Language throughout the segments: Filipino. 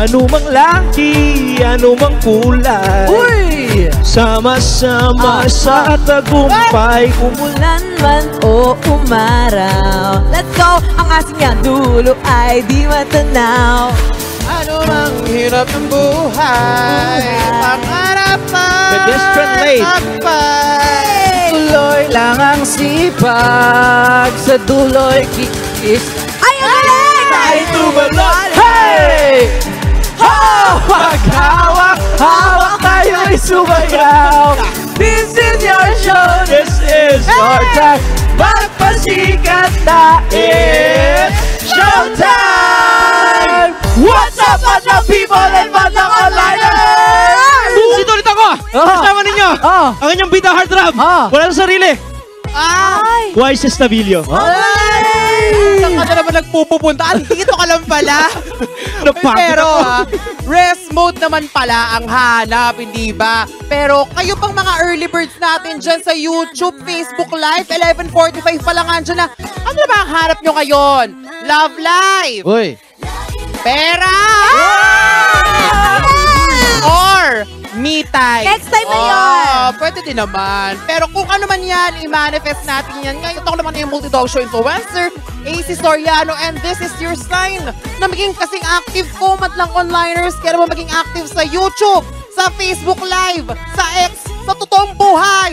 Anumang laki, anumang kulay, sama-sama sa tagumpay. Umulan man o umaraw, let's go! Ang ating nga dulo ay di matanaw. Anumang hirap ng buhay, pangarap man magpapay. Tuloy lang ang sipag, sa duloy kikis. Ay, ang galing! Tayo tumalot! Hey! Oh! Maghawak-hawak tayo'y sumayaw. This is your show. This is your time. Magpasikat na it's showtime! What's up, Madlang people and Madlang Onliners? Sito ulit ako! Kasama ninyo! Ang inyong bida hard rap! Wala sa sarili! Wise Estavillo! Saan ka na naman nagpupunta? Ang dito ka lang pala! Pero rest mode naman pala ang hanap, hindi ba? Pero kayo pang mga early birds natin dyan sa YouTube, Facebook Live, 11:45 pa lang andyan na. Ano na ba ang hanap nyo ngayon? Love life! Uy! Pera! Or me time. Next time na yun. Pwede din naman. Pero kung ano man yan, i-manifest natin yan. Ngayon ako naman yung multi-dog show influencer, AC Soriano, and this is your sign na maging kasing active ko, Madlang Onliners. Kaya naman maging active sa YouTube, sa Facebook Live, sa X, sa totoong buhay.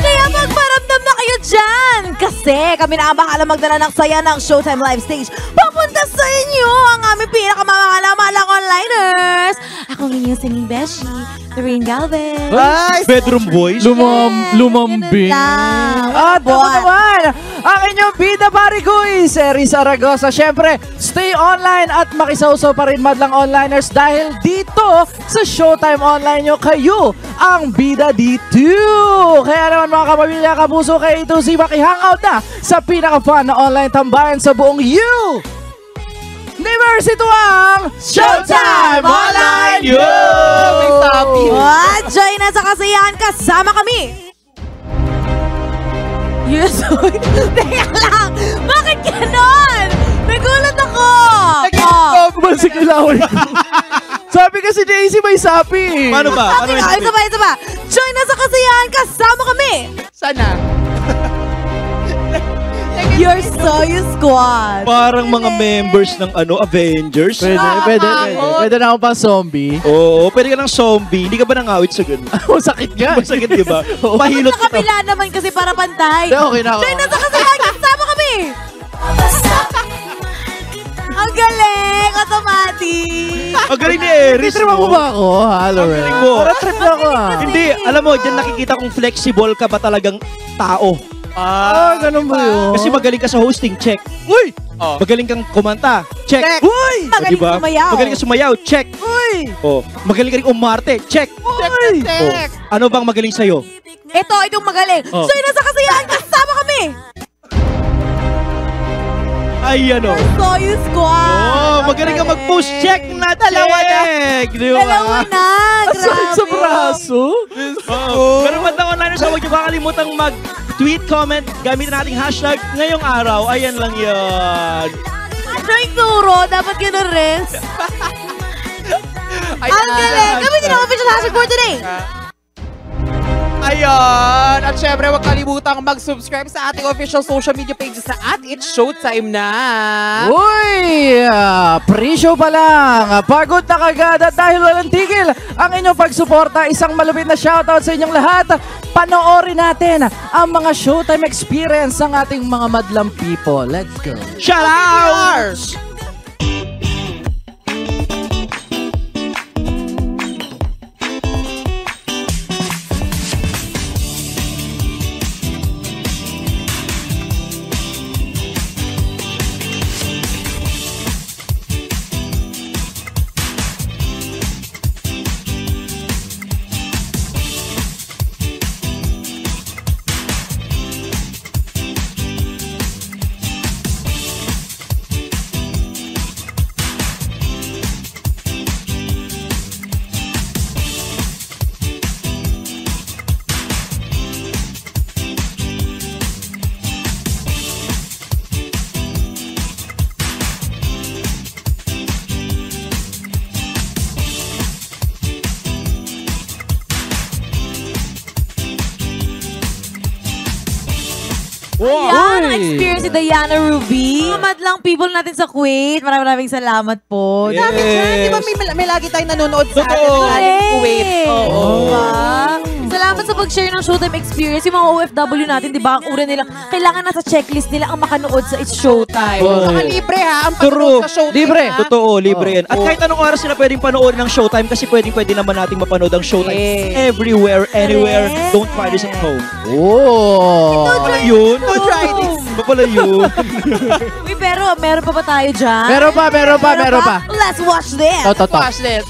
Kaya magparamdam na kayo dyan. Kasi kami na abakala magdala ng saya ng Showtime Live Stage. Papunta sa inyo ang aming pinakamamahal Madlang Onliners. Akong inyong singing beshi, Therene Galvez. Bedroom boys. Lumambing. At ako naman, ang inyong bida parikoy, si Riz Aragosa. Siyempre, stay online at makisawso pa rin Madlang Onliners dahil dito sa Showtime Online nyo, kayo ang bida dito. Kaya naman mga kapamilya, kapuso, kayo ito si Maki-hangout na sa pinaka-fun na online tambayan sa buong U. Universe, ito ang Showtime Online Universe! What? Join na sa kasiyahan, kasama kami! Yes! Teka lang! Bakit ganon? Nagulat ako! Nag-stop ba si Kilaway ko? Sabi kasi ni AC may sapi eh! Paano ba? Ito ba? Join na sa kasiyahan, kasama kami! Sana! Your Soyuz Squad. Parang mga members ng Avengers. Pwede na ako pang zombie. Oo, pwede ka ng zombie. Hindi ka ba nangawit sa ganun? Masakit nga. Masakit, di ba? Mahilot kita. Sa kabila naman kasi para pantay. Okay na ako. Join na sa kasama. Kasama kami! Ang galing! Automatic! Ang galing ni Eris, no? Titripa mo ba ako? Hello, Ren. Para trip na ako, ha? Hindi. Alam mo, dyan nakikita kung flexible ka ba talagang tao. Ganun ba yun? Kasi magaling ka sa hosting, check. Uy! Magaling kang kumanta, check. Uy! Magaling sumayaw. Magaling ka sumayaw, check. Uy! Magaling ka rin umarte, check. Uy! Ano bang magaling sa'yo? Itong magaling. So yun, nasa kasiyahan, kasama kami! Ayan o. Soyuz Squad. Magaling ka mag-push, check na, check. Dalawa na, grabe. Sa braso? Pero Madlang Onliners, huwag niyo kakalimutan mag-tweet, comment, gamit na ating hashtag ngayong araw. Ayan lang yun. Ano yung turo? Dapat yun na rin. Ang galing! Gamitin ang official hashtag for today. Ayan! At syempre, huwag kalimutang mag-subscribe sa ating official social media pages na at It's Showtime na! Uy! Pre-show pa lang! Pagod na kagad at dahil walang tigil ang inyong pagsuporta, isang malupit na shoutout sa inyong lahat! Panoorin natin ang mga Showtime experience ng ating mga madlang people. Let's go! Shoutouts! experience si Diana Ruby. Mga madlang people natin sa Kuwait. Maraming salamat po. Yes. Dami dyan. Di ba may lagi tayong nanonood sa atin ng Kuwait? Oo. Salamat sa pag-share ng Showtime experience. Yung mga OFW natin, di ba? Ang una nilang, kailangan na sa checklist nila ang makanood sa It's Showtime. Saka libre ha, ang panood sa Showtime. Libre. Totoo, libre yan. At kahit anong oras sila pwedeng panood ng Showtime kasi pwedeng naman nating mapanood ang Showtime everywhere, anywhere. Don't try this at home. Oh! Don't try this. Ano pala yun? Uy, pero meron pa ba tayo dyan? Meron pa. Let's watch this. Watch this.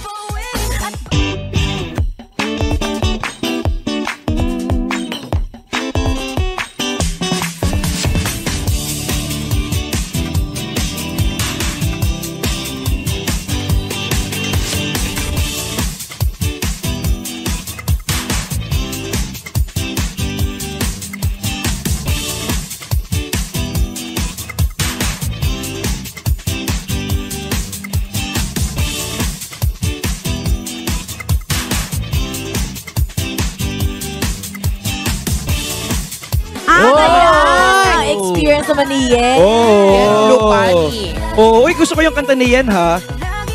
Oh, uy, gusto ko yung kanta ni Yen ha.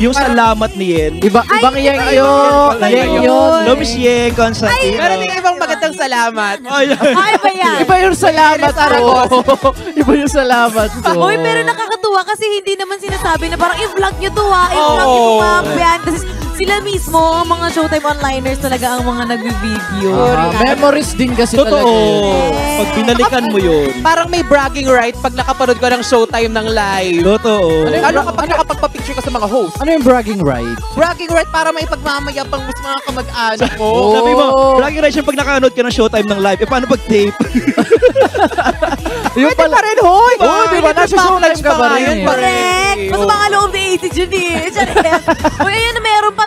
Yung salamat ni Yen. Ibang Yen yun. Lomis Yen, Constantino. Meron din ibang magandang salamat. Ay ba yan? Iba yung salamat ko. Iba yung salamat ko. Uy, pero nakakatuwa kasi hindi naman sinasabi na parang i-vlog nyo to ha. I-vlog nyo to ma'am. Sila mismo, mga Showtime Onliners talaga ang mga nag-video. Memories din kasi talaga. Totoo. Pag binalikan mo yun. Parang may bragging right pag nakapanood ko ng Showtime ng live. Totoo. Ano kapag nakapagpa-picture ka sa mga host? Ano yung bragging right? Bragging right para maipagmamayapang mas mga kamag-anak mo. Sabi mo, bragging right siya pag nakanood ka ng Showtime ng live. E paano pag tape? Pwede pa rin, hoy! Oo, di ba? Nasa Showtime ka ba rin? Correct! Mas mga loob na 80 dyan eh. Uy, ayun, meron pa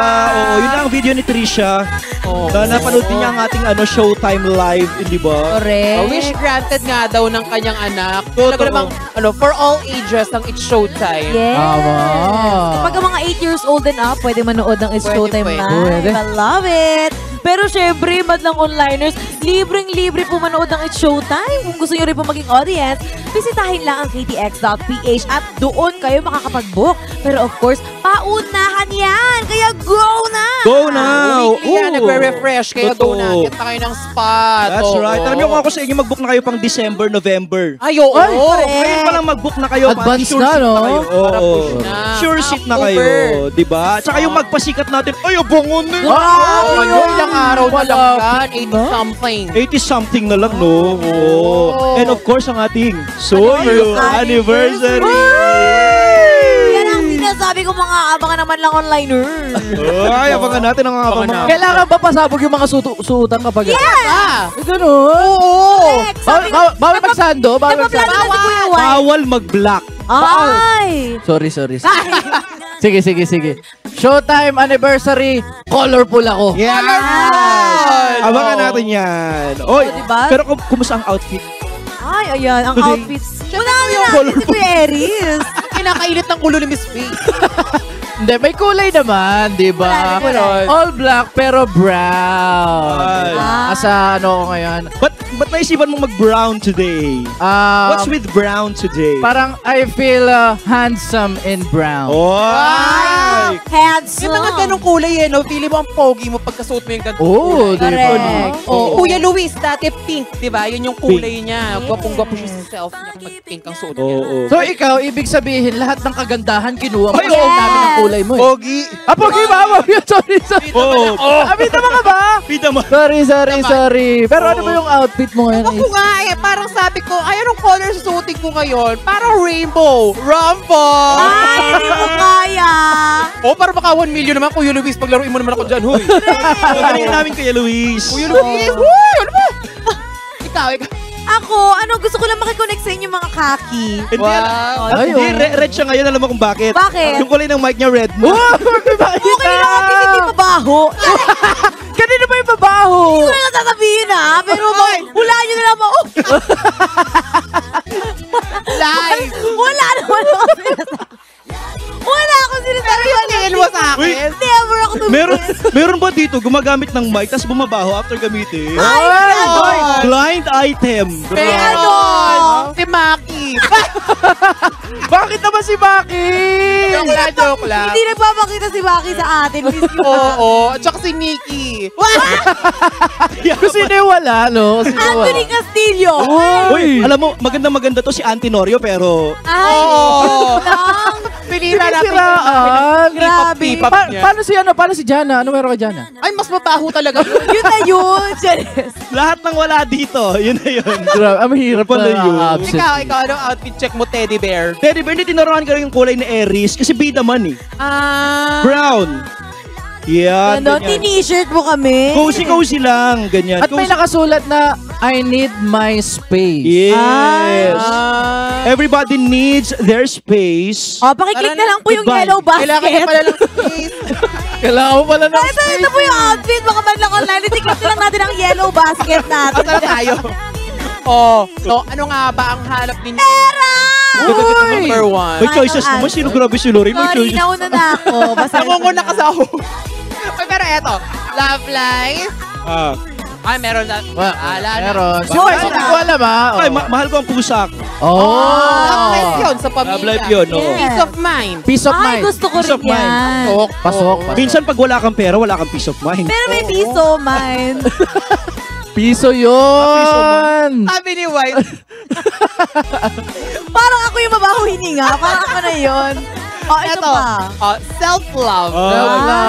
Trisha! Oo, yun ang video ni Trisha. Napanood din niya ang ating Showtime Live, di ba? Correct. Wish granted nga daw ng kanyang anak. Talaga namang, for all ages ng It's Showtime. Yes. Kapag ang mga 8 years old and up, pwede manood ng It's Showtime Live. I love it! Pero syempre, madlang onliners, libreng-libre po manood ng It's Showtime. Kung gusto nyo rin po maging audience, bisitahin lang ang ktx.ph at doon kayo makakapag-book. Pero of course, paunahan yan! Kaya go na! Go now! Yan, nagre-refresh. Kaya go na. Get na kayo ng spot. That's right. Alam nyo kung ako sa inyo, mag-book na kayo pang December, November. Ay, oo! Ngayon palang mag-book na kayo. Advance na, no? Sure shit na kayo. Diba? Tsaka yung magpasikat natin, ay, abongon din! Wow! Araw na lang yan, 80-something. 80-something na lang, no? And of course, ang ating Soyo Anniversary! Yan ang sinasabi ko mga abangan naman lang onliner. Ay, abangan natin ang abang mga. Kailangan ba pasabog yung mga suutan kapag yan? Yes! Ganun? Oo! Bawal magsando? Bawal mag-black. Ay! Sorry. Sige. Showtime Anniversary, colorful ako. Yes! Abangan natin yan. Oy, pero kumusta ang outfit? Ay, ayan, ang outfits. Una natin si Pieris. Kinakailit ng ulo ni Miss V. Hindi, may kulay naman, di ba? All black pero brown. Asa ano ko ngayon. But ba't naisipan mong mag-brown today? What's with brown today? Parang I feel handsome in brown. Oh! Wow! Handsome! Yung mga ganong kulay eh, no? Pili mo ang pogi mo pagkasuot mo yung ganong kulay. Oh, diba? Oh. Kuya Luis, dati pink, diba? Yun yung kulay niya. Gwapong-gwapo siya sa self niya kapag pink ang suot niya. So ikaw, ibig sabihin, lahat ng kagandahan kinuha mo. Ay, oo! Ang dami ng kulay mo eh. Pogi! Ah, pogi ba? Sorry, sorry. Ah, pita mo ka ba? Pita mo. Sorry, sorry, sorry. Pero ano ba yung outfit mo ngayon? Ako nga eh, parang sabi ko, ay, anong color susuotin ko ngayon? Parang rainbow. Rumble! Ay, hindi mo kaya. O, para baka 1 million naman, Kuya Luis, paglaruin mo naman ako dyan, huy. Paglaruin namin, Kuya Luis. Kuya Luis, huy, ano ba? Ikaw, ikaw. Ako, ano, gusto ko lang makikonnect sa inyo mga kaki. Wow. Hindi, red siya ngayon. Alam mo kung bakit. Bakit? Yung kulay ng mic niya, red mo. Okay lang ako, hindi mabaho. Kanina ba yung mabaho? Hindi ko na lang sasabihin, ha? Pero hula nyo na lang mo. Live! Wala naman ako sinasabi. Wala akong sinasabi. Tingin mo sa akin? Never ako tumitin. Meron ba dito gumagamit ng mic tapos bumabaho after gamitin? Ay, blind item. Pero doon, si Maki. Bakit naman si Maki? Joke lang, joke lang. Hindi nagpapakita si Maki sa atin. Oo, at saka si Nikki. Kasi sino wala, no? Anthony Castillo. Uy, alam mo, maganda-maganda to si Antinorio pero... Oo. Pinira natin. Grabe. Paano si ano? Paano si Jana? Ano meron ka, Jana? Ay, mas mataho talaga. Yun na yun, Janice. Lahat ng wala dito. Yun na yun. Grabe. Ang mahirap na yun. Ikaw, anong outfit check mo, Teddy Bear? Teddy Bear, hindi tinuruan ka rin yung kulay ni Aries kasi bida man eh. Brown. Yan, ganyan. Tini-shirt mo kami. Cozy-cozy lang, ganyan. At may nakasulat na, I need my space. Yes. Everybody needs their space. O, pakiclick na lang po yung yellow basket. Kailangan mo pala ng space. Kailangan mo pala ng space. Ito po yung outfit, mga Madlang Online. Click na lang natin ang yellow basket natin. Asa na tayo? O, ano nga ba ang hanap ninyo? Pera! Uy! May choices naman. Sino grabe si Lorena? Sorry, nauna na ako. Nangunguna ka sa ako. Pero eto, love life. Ay, meron na. Meron. Hindi ko alam, ha? Mahal ko ang pusak. Love life yun sa pamilya. Love life yun, oo. Peace of mind. Peace of mind. Ay, gusto ko rin yan. Pasok. Minsan pag wala kang pera, wala kang peace of mind. Pero may peace of mind. Piso yun! Sabi ni White. Parang ako yung mabaho hininga. Parang ako na yun. O, ito pa. Self-love.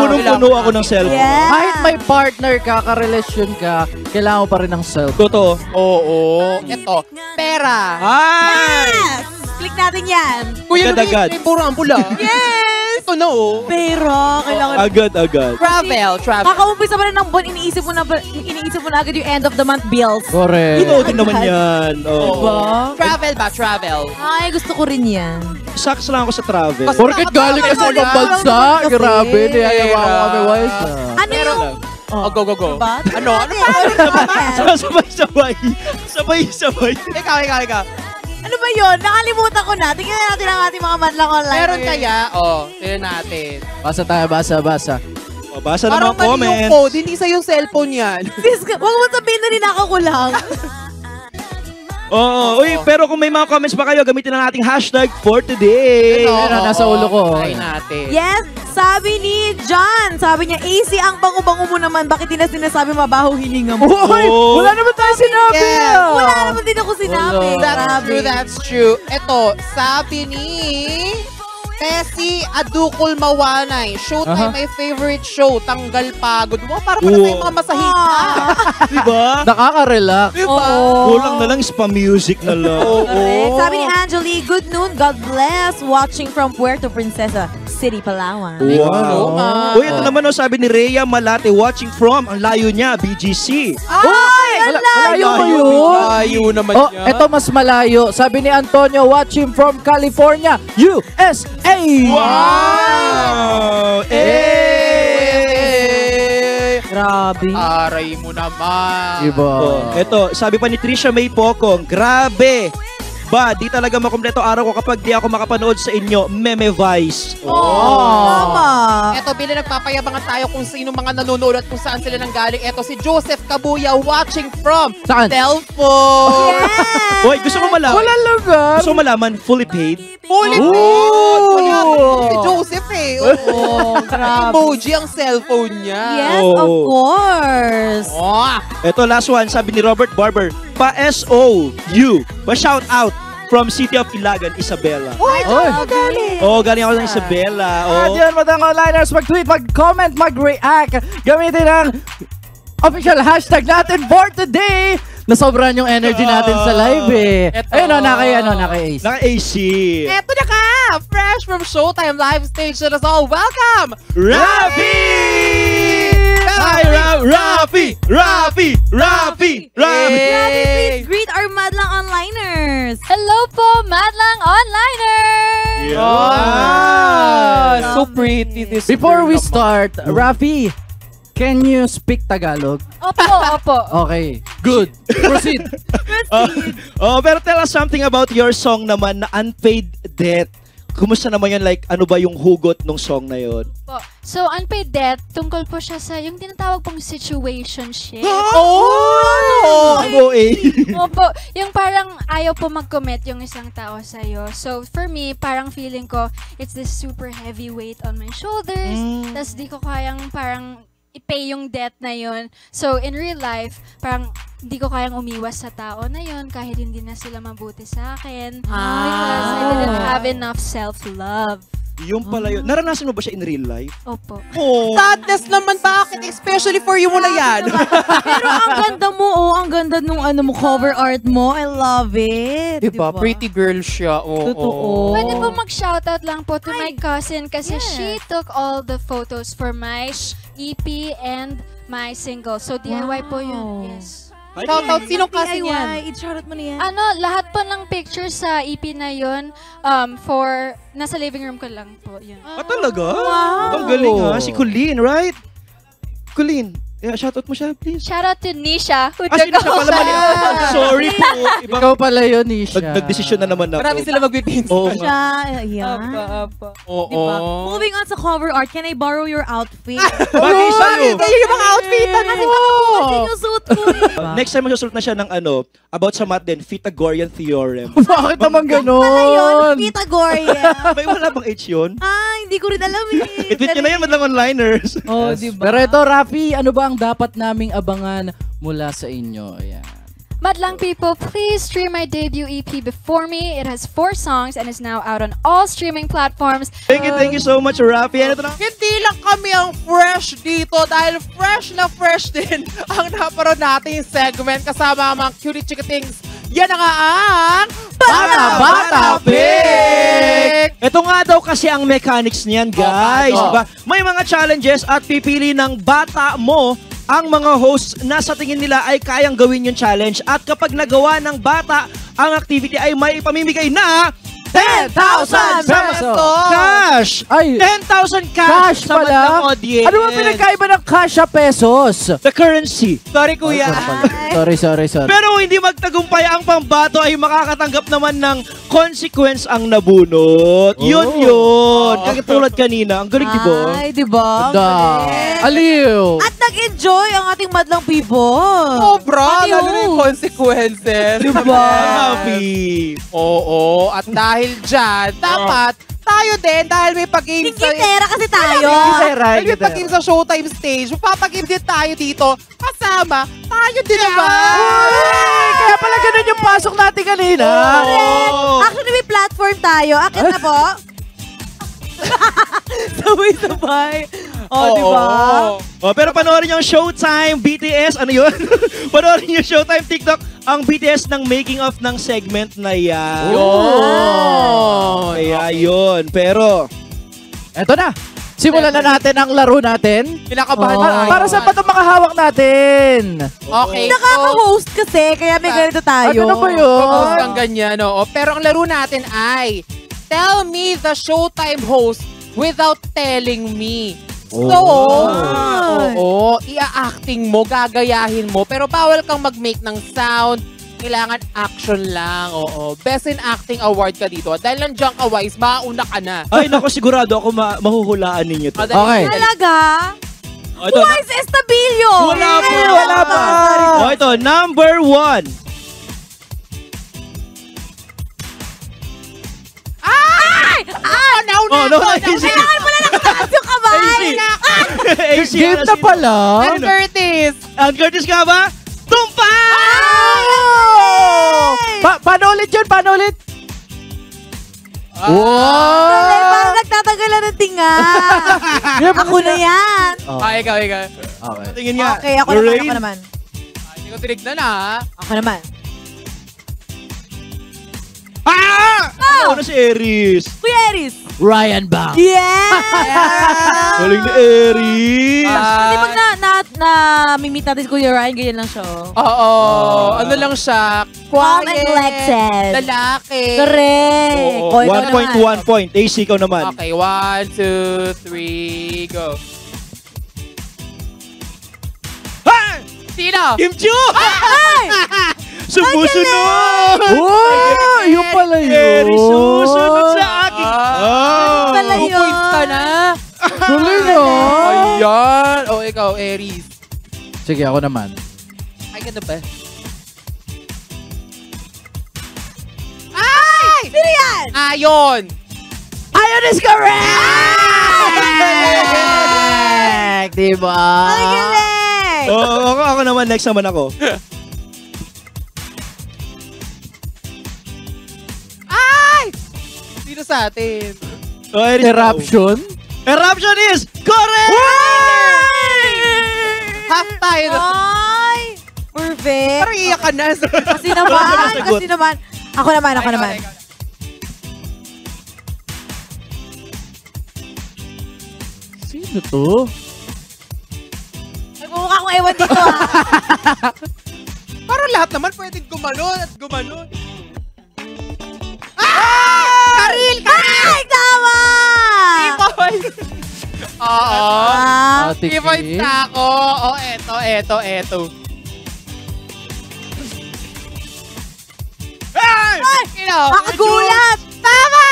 Punong-puno ako ng self-love. Kahit may partner ka, karelasyon ka, kailangan mo pa rin ng self. Totoo. Oo. Ito. Pera. Yes! Click natin yan. Kuya Luis, may puro ang pula. Yes! Ito na, oh. Pero, kailangan... Agad. Travel. Kakaumpisa pa rin ng buwan, iniisip mo na agad yung end of the month bills. Correct. Ito din naman yan. Diba? Travel ba? Travel. Ay, gusto ko rin yan. Saks lang ako sa travel. Porket galing ka sa ibang bansa. Grabe, niyayawa ko kami, wise. Ano yung... Go. Ano? Ano pa? Sabay. Ikaw. Ano ba yun? Nakalimutan ko na. Tingnan natin ang ating mga Madlang Online. Meron kaya? Tingnan natin. Basa tayo, basa. Basa na mga comments. Parang yung code, hindi sa yung cellphone yan. Huwag mo sabihin na ninakaw ko lang. Pero kung may mga comments pa kayo, gamitin na nating hashtag for today. Meron, nasa ulo ko. Try natin. Yes, sabi ni John. Sabi niya, AC, ang bango-bango mo naman. Bakit din na sinasabi mabaho hininga mo? Wala naman tayo sinabi. Wala naman din ako sinabi. That's true. Eto, sabi ni... Tessie Adukul Mawanay. Showtime, my favorite show. Tanggal pagod mo. Parang pala tayong mga masahita. Diba? Nakaka-relax. Diba? Kulang na lang spa music na lang. Sabi ni Angelie, good noon. God bless. Watching from Puerto Princesa City, Palawan. Wow. Uy, ito naman sabi ni Rhea Malate. Watching from, ang layo niya, BGC. Ay! Ang layo ba yun? Layo naman niya. Ito mas malayo. Sabi ni Antonio, watching from California, USA. Hey! Wow! Hey! Grabe. Aray mo naman. Diba? Ito, sabi pa ni Trisha May Pocong, grabe! ba? Di talaga makumpleto araw ko kapag di ako makapanood sa inyo, Meme Vice. Tama. Eto, Billy, nagpapayabangan tayo kung sino mga nanonood at kung saan sila nanggaling. Eto, si Joseph Kabuya watching from saan? Telfo. Yes. Hoy, gusto mo malaman? Wala lugar. Gusto mo malaman, fully paid? Fully paid. Si Joseph eh. Oo, grabe. Emoji ang cellphone niya. Yes, of course. Eto, last one, sabi ni Robert Barber, pa-SOU, pa-shout out from City of Ilagan, Isabela. Galing. Galing ako ng Isabela. At yun, Madlang Onliners, mag-tweet, mag-comment, mag-react. Gamitin ang official hashtag natin for today. Nasobran yung energy natin sa live eh. Ayun o, naka-AC. Naka-AC. Eto na ka, fresh from Showtime Live Stage. Let us all welcome, Raffi! Hi, Raffi! Raffi! Raffi! Raffi! Raffi, please greet our Madlang Onliners! Hello po, Madlang Onliners! So pretty this girl. Before we start, Raffi, can you speak Tagalog? Opo, opo. Okay, good. Proceed. Pero tell us something about your song naman na Unpaid Debt. Kumusta naman yun? Like, ano ba yung hugot ng song na yun? So, Unpaid Debt, tungkol po siya sa yung tinatawag pong situationship. Opo, yung parang ayaw po mag-commit yung isang tao sa'yo. So, for me, parang feeling ko, it's this super heavy weight on my shoulders. Tapos di ko kayang parang i-pay yung debt na yun. So, in real life, parang hindi ko kayang umiwas sa tao na yun kahit hindi na sila mabuti sa akin. Because I didn't have enough self-love. Yung pala yun. Naranasan mo ba siya in real life? Opo. Sadness naman, bakit? Especially for you muna yan. Pero ang ganda mo, ang ganda nung ano mo, cover art mo. I love it. Diba? Pretty girl siya. Totoo. Pwede po mag-shoutout lang po to my cousin kasi she took all the photos for my EP and my single. So DIY po yun. Yes. Shoutout, sinong kasi niyan? I-shoutout mo niyan. Ano, lahat po ng pictures sa EP na yun, nasa living room ko lang po yun. Talaga? Wow! Ang galing ha, si Colleen, right? Colleen, shoutout mo siya, please. Shoutout to Nisha, who took all the photos. Sorry po. Ikaw pala yun, Nisha. Nag-desisyon na naman na. Marami sila mag-witins. Siya, yan. Moving on sa cover art, can I borrow your outfit? Bagay sa'yo. Bagay yung mga outfitan. Kasi makapukas yung suit ko. Next time magsusulat na siya ng ano, about sa math din, Pythagorean Theorem. Bakit naman ganun? Ano yun? Pythagorean. May wala bang H yun? Hindi ko rin alam eh. Itweet nyo na yan, Madlang Onliners. Diba? Pero ito, Raffi, ano ba ang dapat naming abangan mula sa inyo? Ayan. Madlang people, please stream my debut EP, Before Me. It has 4 songs and is now out on all streaming platforms. Thank you so much, Raffi. Hindi lang kami ang fresh dito dahil fresh na fresh din ang naparoon natin segment kasama ang mga cutie chikatings. Yan na nga ang Bata Pick! Ito nga daw kasi ang mechanics niyan, guys. May mga challenges at pipili ng bata mo ang mga hosts na sa tingin nila ay kayang gawin yung challenge. At kapag nagawa ng bata ang activity ay may ipamimigay na 10,000 pesos cash! 10,000 cash sa Madlang audience. Ano ba pinagkaiba ng cash sa pesos? The currency. Sorry, kuya. Sorry. Pero hindi magtagumpay ang pambato ay makakatanggap naman ng consequence ang nabunot. Yun. Katulad kanina. Ang galing, diba? Aliw. At nag-enjoy ang ating Madlang people. Sobra. Lalo na yung consequences. Diba? Happy. At dahil dyan, dapat tayo din dahil may pag-game sa... Higitera kasi tayo. Dahil may pag-game sa Showtime stage, mapapag-game din tayo dito. Kasama, tayo din naman. Kaya pala ganun yung pasok natin kanina. Actually, may platform tayo. Akin na po. Sabay-sabay. Diba? Pero panoorin niyo ang Showtime BTS. Ano yun? Panoorin niyo Showtime TikTok. Ang BTS ng making of ng segment na yan. Yun. Pero, eto na. Simulan na natin ang laro natin. Pinakabahan na. Para saan pa itong makahawak natin? Okay. Nakaka-host kasi, kaya may ganito tayo. Ano ba yun? Host ang ganyan, Pero ang laro natin ay, tell me the Showtime host without telling me. So, ia-acting mo, gagayahin mo, pero bawal kang mag-make ng sound, Kailangan action lang, oo. Best in Acting Award ka dito. Dahil nandiyan ka, Wise, mauuna ka na. Ay, naku, sigurado ako mahuhulaan ninyo to. Okay. Talaga? Oh, ito, Wise Estabillo! Wala pa! O, oh, ito, number 1. Ay! Ah! No. Kailangan pala nakataas yung kamay! AC! Game na pala! And Curtis! And Curtis ka ba? Tumpa! Paano ulit yun? Paano ulit? Wow! Parang nagtatagalan ng tinga. Ako na yan. Ah, ikaw. Tingin nga. Okay, ako naman. Hindi ko tinignan ah. Ako naman. Ah! Ano si Aries? Kuya Aries. Ryan Bang. Yeah! Galing ni Aries. Hindi pag na-mimit natin si Kuya Ryan, ganyan lang siya. Oo. Ano lang siya? Quiet. Neglected. Lalaki. Correct. 1 point. AC, ikaw naman. Okay, 1, 2, 3, go. Ha! Sino? Kim Chu! Ay! Sumusunod! Wow! Yung pala yun! Very susunod sa akin! Yung pala yun! 2 points ka na! Tuloy na! Ayan! O, ikaw, Aries. Sige, ako naman. Ay, ganda ba? Ay! Sino yan? Ayon! Ayon is correct! Diba? Ay, galing! Oo, ako naman. Next naman ako. Dito sa atin. Eruption? Eruption is correct! Half tayo. Ay! Perfect. Parang iyak ka na. Kasi naman. Ako naman. Sino to? Nagmumukha akong ewan dito ha. Parang lahat naman pwedeng gumalon. Ay, tama! 3 points! Oo. 3 points na ako. O, eto. Ay! Nakagulat! Tama!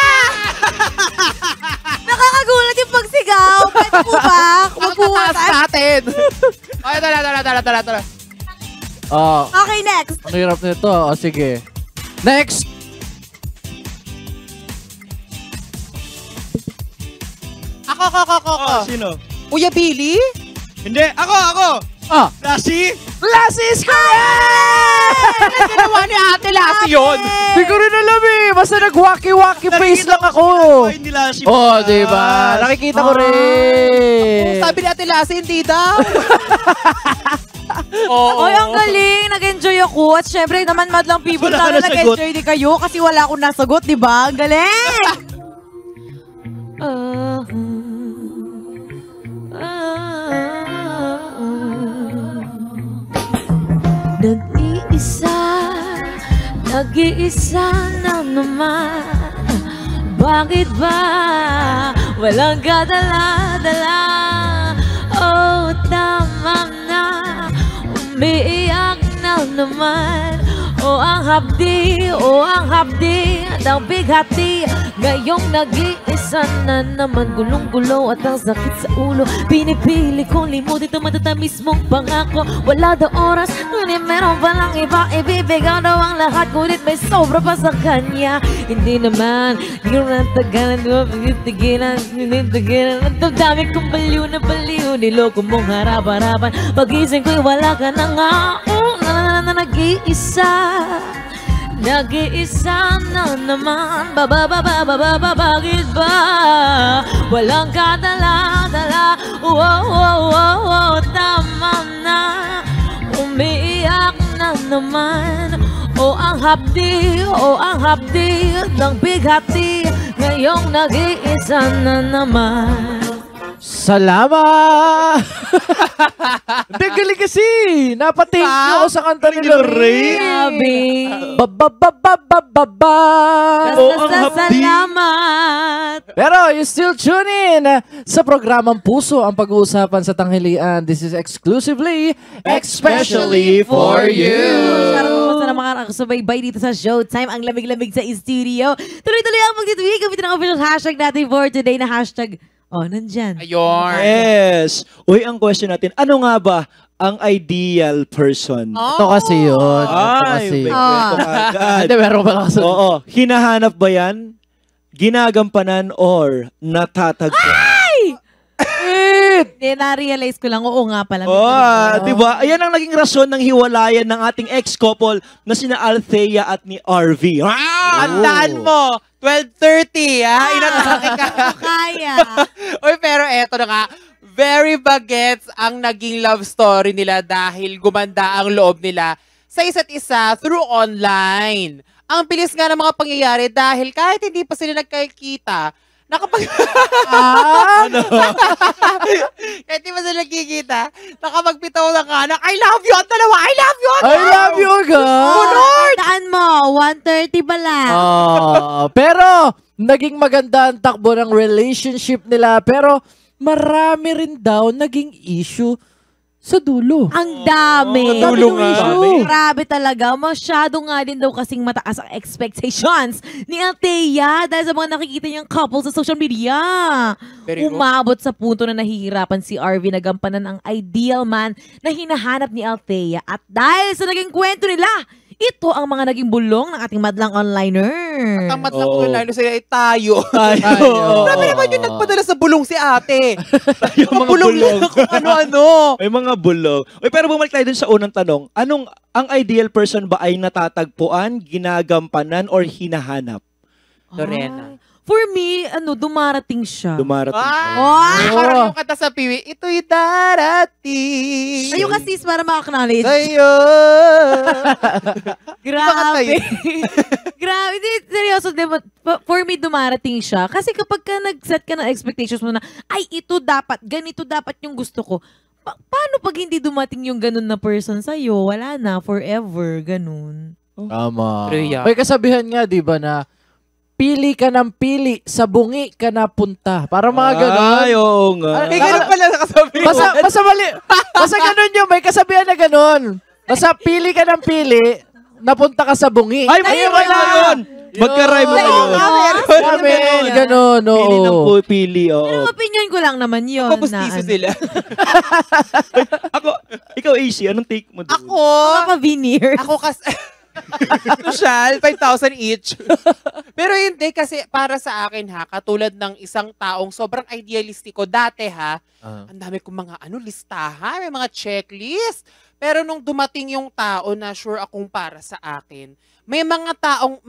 Nakakagulat yung pagsigaw. Pwede po ba? Magpuhutas natin. O, eto na. Okay, next. Ang hirap nito. O, sige. Next! Ako. Sino? Kuya Billy? Hindi. Ako. Ah. Lassie? Lassie is correct! Ginawa ni Ate Lassie yun. Hindi ko rin alam eh. Basta nag-waki-waki face lang ako. Oo, diba? Nakikita ko rin. Sabi ni Ate Lassie, hindi daw. Oy, ang galing. Nag-enjoy ako. At syempre naman madlang people na nag-enjoy din kayo kasi wala akong nasagot, diba? Ang galing! Nag-iisa na naman. Bakit ba walang kadala-dala? Oh, tama na. Umiiyak na naman. Oh, ang hapdi. Ang bighati. Ngayong nag-iisa na naman. Gulong-gulo at ang sakit sa ulo. Pinipili kong limutin itong matatamis mong pangako. Wala daw oras, ngunit meron palang iba. Ibibigay daw ang lahat, ngunit may sobra pa sa kanya. Hindi naman, yun ang tagalan. Pagitigilan, ang damdamin kong baliw na baliw. Niloko mong harap-harapan. Pagising ko'y wala ka na nga. Oh, na nag-iisa na naman. Ba, bakit ba walang kadala-dala? Wow, tama na. Umiiyak na naman. Oh, ang hapdi ng bighati. Ngayong nag-iisa na naman. Salamat! Galing kasi! Napating ako sa kanta ni Lorena. Salamat! Pero you still tune in sa programang Puso, ang pag-uusapan sa tanghalian. This is exclusively, Especially for You! na makakasubaybay dito sa Showtime. Ang lamig-lamig sa studio. Tuloy-tuloy ang magtitwig. Gamitin ang official hashtag natin for today na hashtag nandyan. Ayon. Yes. Uy, ang question natin, ano nga ba ang ideal person? Ito kasi yun. Hindi, meron pa lang. Oo. Hinahanap ba yan? Ginagampanan or natatagpuan? Na-realize ko lang, oo nga pala. Diba? Ayan ang naging rason ng hiwalayan ng ating ex-couple na sina Althea at ni Arvin. Andahan mo! 12:30, ha? Inatake ka. Kaya. Uy, pero eto na nga. Very bagets ang naging love story nila dahil gumanda ang loob nila sa isa't isa through online. Ang bilis nga ng mga pangyayari dahil kahit hindi pa sila nagkakita, kahit di ba sila nagkikita, nakapagpitaw na ka na, I love you! At dalawa, I love you! I love you, girl! Puntaan mo, 1:30 pala. Pero, naging maganda ang takbo ng relationship nila, pero marami rin daw naging issue sa dulo. Ang dami. Sa dulo nga. Grabe talaga. Masyado nga din daw kasing mataas ang expectations ni Althea dahil sa mga nakikita niyang couple sa social media. Umabot sa punto na nahihirapan si Arvin na gampanan ang ideal man na hinahanap ni Althea. At dahil sa naging kwento nila, ito ang mga naging bulong ng ating Madlang Onliner. At ang Madlang Onliner sila ay tayo. Grabe naman yung nagpadala sa bulong si ate. Yung mga bulong nila kung ano-ano. May mga bulong. Pero bumalik tayo dun sa unang tanong. Anong ang ideal person ba ay natatagpuan, ginagampanan, or hinahanap? Lorena. For me, dumarating siya. Dumarating siya. Parang yung kata sa piwi, ito'y darating. Ayun ka sis, para maka-acknowledge. Sa'yo. Grabe. Grabe. Seryoso, for me, dumarating siya. Kasi kapag ka nag-set ka ng expectations mo na, ay, ito dapat, ganito dapat yung gusto ko. Paano pag hindi dumating yung ganun na person sa'yo? Wala na, forever, ganun. Tama. May kasabihan nga, di ba, na pili ka ng pili, sa bungi ka na punta. Para mga ganun. Ay, oo nga. May ganun pala nakasabihan. Basta ganun yun. May kasabihan na ganun. Basta pili ka ng pili, napunta ka sa bungi. Ay, wala yun. Magka-rhyme na yun. Amen. Ganun, oo. Pili ng pili, oo. Pero opinion ko lang naman yun. Kapustiso sila. Ako, ikaw AC, anong take mo doon? Ako. Mapa-veneer. Ako kasi... Social, 5,000 each. Pero hindi, kasi para sa akin ha, katulad ng isang taong sobrang idealistiko dati ha, ang dami kong mga listahan, may mga checklist. Pero nung dumating yung tao na sure akong para sa akin, may mga taong,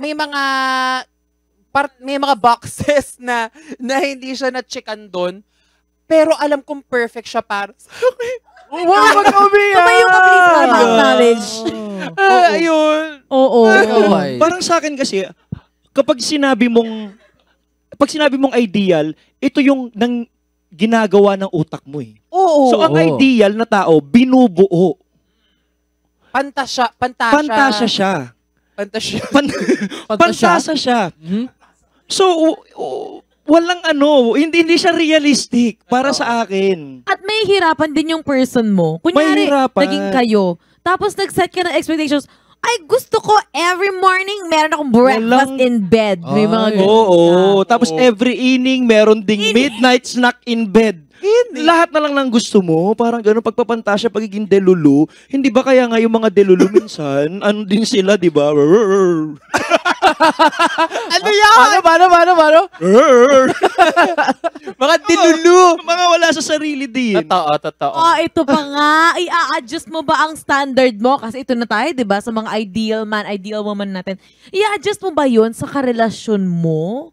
may mga boxes na hindi siya na-checkan doon. Pero alam kong perfect siya para sa akin. Wow, mag-uwi! Tumayo ka, please, para ma-acknowledge. Ayun. Oo. Parang sa akin kasi, kapag sinabi mong ideal, ito yung ginagawa ng utak mo eh. Oo. So, ang ideal na tao, binubuo. Pantasya siya. So, walang hindi siya realistic para sa akin. At may hirapan din yung person mo. Kunyari, naging kayo. Tapos nag-set ka ng expectations. Ay, gusto ko every morning meron akong breakfast in bed. May mga ganyan. Oo. Tapos every evening meron ding midnight snack in bed. Lahat na lang ng gusto mo, parang gano'n, pagpapantasya, pagiging delulu, hindi ba kaya nga yung mga delulu minsan, ano din sila, di ba? Ano yan? Ano? Mga delulu. Mga wala sa sarili din. Totoo. Ito pa nga, i-adjust mo ba ang standard mo? Kasi ito na tayo, di ba? Sa mga ideal man, ideal woman natin. I-adjust mo ba yun sa karelasyon mo?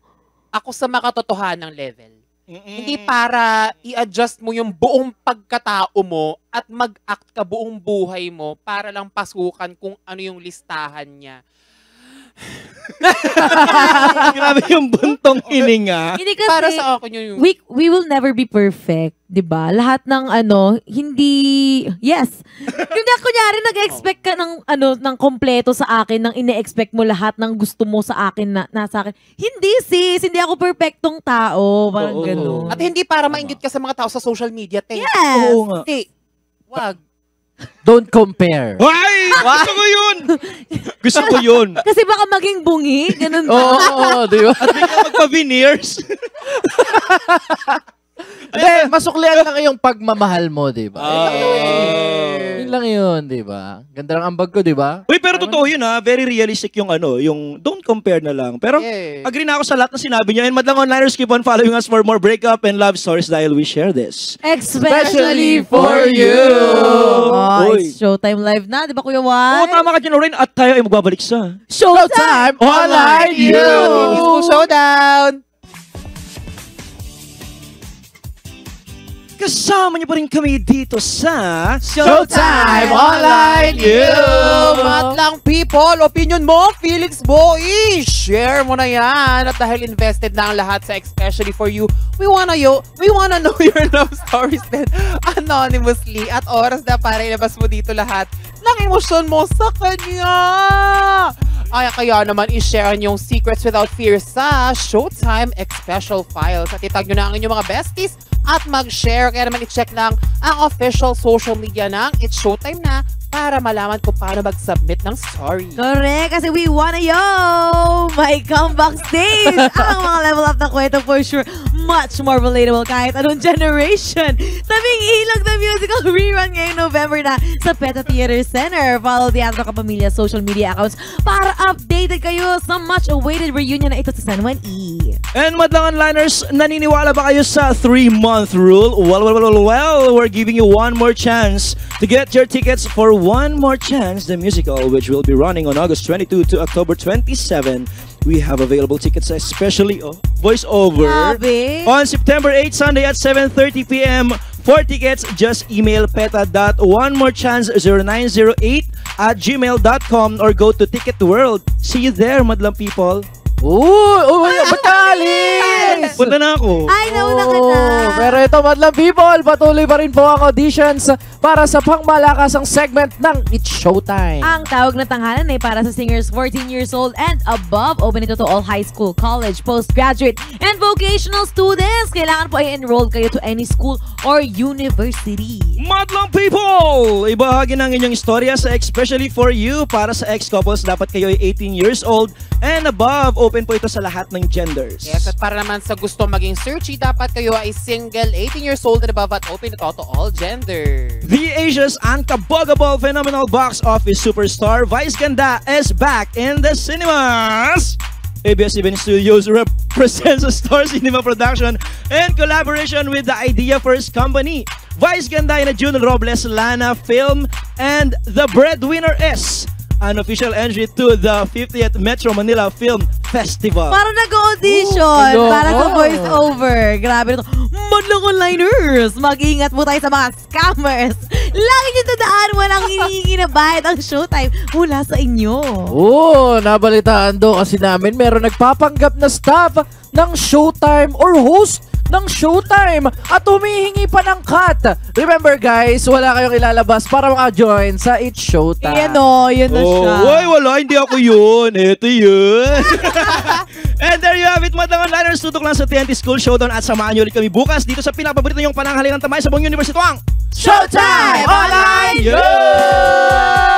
Ako sa makatotohanang level. Hindi para i-adjust mo yung buong pagkatao mo at mag-act ka buong buhay mo para lang pasukan kung ano yung listahan niya. Grabe yung buntong hininga. Para sa akin yung... We will never be perfect, diba? Lahat ng hindi... Yes. Hindi, kunyari, nag-expect ka ng kompleto sa akin, ng ine-expect mo lahat ng gusto mo sa akin, nasa akin. Hindi sis, hindi ako perfectong tao. Parang ganun. At hindi para mainggit ka sa mga tao sa social media. Yes. Wag. Don't compare. Why? Gusto ko yun! Gusto ko yun. Kasi baka maging bungi. Ganun ba? Oo, di ba? At di ka magpa-veneers. Hindi, masuklian lang yung pagmamahal mo, di ba? Yun lang yun, di ba? Ganda lang ang bag ko, di ba? Uy, pero totoo yun ha. Very realistic yung ano, yung don't compare na lang. Pero agree na ako sa lahat na sinabi niyo. And Madlang Onliners, keep on following us for more breakup and love stories dahil we share this. Especially for you! Oh, it's Showtime Live na, di ba Kuya Juan? Oo, tama ka dyan, Lorena. At tayo ay magbabalik sa Showtime Online Universe Showdown! Kasama niyo pa rin kami dito sa Showtime Online Universe! Madlang people, opinion mo, Felix Boy, share mo na yan. At dahil invested na ang lahat sa Especially For You, we wanna know your love stories then anonymously. At oras na para ilabas mo dito lahat ng emosyon mo sa kanya. Ay, kaya naman i-share yung secrets without fear sa Showtime Special Files. At itag nyo na ang inyong mga besties at mag-share. Kaya naman i-check lang ang official social media ng It's Showtime na para malaman kung paano mag-submit ng story. Correct! Kasi we wanna yo! My comeback stage! Ang mga level up na kwento for sure, much more relatable kahit anong generation. Tabing Ilog na musical rerun ngayong November na sa PETA Theater Center. Follow the Teatro Kapamilya social media accounts para updated kayo sa much-awaited reunion na ito sa San Juan E. And Madlang Onliners, naniniwala ba kayo sa 3-month rule? Well, we're giving you one more chance to get your tickets for One More Chance, the musical, which will be running on August 22 to October 27. We have available tickets, especially voiceover, on September 8, Sunday at 7:30 p.m. For tickets, just email peta.onemorechance0908@gmail.com or go to Ticket World. See you there, Madlang people. Oh, ba't kaalis? Punta na ako. Ay, nauna ka na. Pero ito, Madlang people, patuloy pa rin po ang auditions para sa pangmalakasang segment ng It's Showtime. Ang tawag na tanghalan ay para sa singers 14 years old and above. Open ito to all high school, college, postgraduate, and vocational students. Kailangan po ay enrolled kayo to any school or university. Madlang people, ibahagi ng inyong istorya sa Especially For You. Para sa ex-couples, dapat kayo ay 18 years old and above. Open po ito sa lahat ng genders. Yes, at para naman sa gusto maging searchy, dapat kayo ay single, 18 years old and above at open ito to all genders. The Asia's unkabogable phenomenal box office superstar Vice Ganda is back in the cinemas! ABS-CBN Studios represents a Star Cinema production in collaboration with the Idea First Company. Vice Ganda in a June Robles Lana film and The Breadwinner is an official entry to the 50th Metro Manila Film Festival. Para nag-audition, para sa voiceover. Grabe nito. Madlang Onliners, mag-ingat po tayo sa mga scammers. Lagi nyo tandaan, walang hinihingi na bayad ang Showtime mula sa inyo. Oo, nabalitaan daw kasi namin meron nagpapanggap na staff ng Showtime or host ng Showtime at humihingi pa ng cut. Remember guys, wala kayong ilalabas para maka-join sa It's Showtime. Ayan o, yun na siya. Uy, wala, hindi ako yun. Ito yun. And there you have it, Madlang Onliners. Tutok lang sa TNT School Showdown at samahan nyo ulit kami bukas dito sa pinapaborito nyong pananghalikan tamay sa buong universe, ito ang Showtime Online Universe!